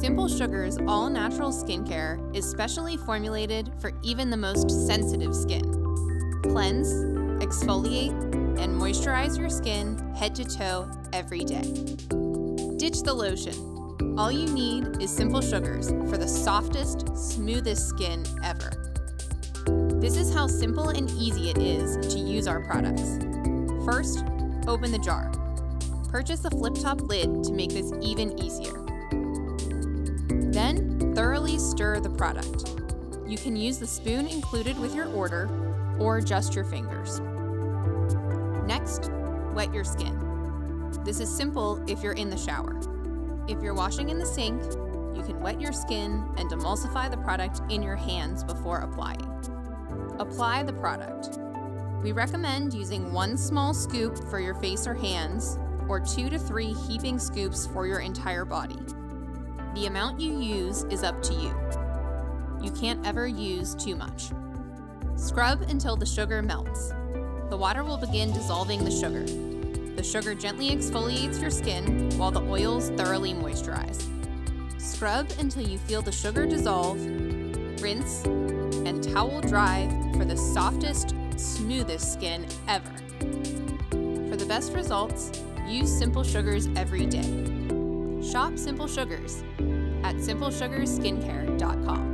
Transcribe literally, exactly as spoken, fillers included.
Simple Sugars all-natural skincare is specially formulated for even the most sensitive skin. Cleanse, exfoliate, and moisturize your skin head to toe every day. Ditch the lotion. All you need is Simple Sugars for the softest, smoothest skin ever. This is how simple and easy it is to use our products. First, open the jar. Purchase a flip-top lid to make this even easier. Then, thoroughly stir the product. You can use the spoon included with your order or just your fingers. Next, wet your skin. This is simple if you're in the shower. If you're washing in the sink, you can wet your skin and emulsify the product in your hands before applying. Apply the product. We recommend using one small scoop for your face or hands, or two to three heaping scoops for your entire body. The amount you use is up to you. You can't ever use too much. Scrub until the sugar melts. The water will begin dissolving the sugar. The sugar gently exfoliates your skin while the oils thoroughly moisturize. Scrub until you feel the sugar dissolve, rinse, and towel dry for the softest, smoothest skin ever. For the best results, use Simple Sugars every day. Shop Simple Sugars at simple sugars skincare dot com.